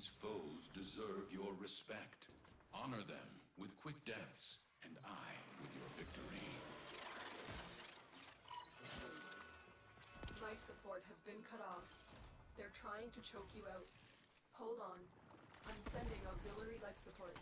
These foes deserve your respect. Honor them with quick deaths, and I with your victory. Life support has been cut off. They're trying to choke you out. Hold on. I'm sending auxiliary life support.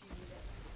few minutes.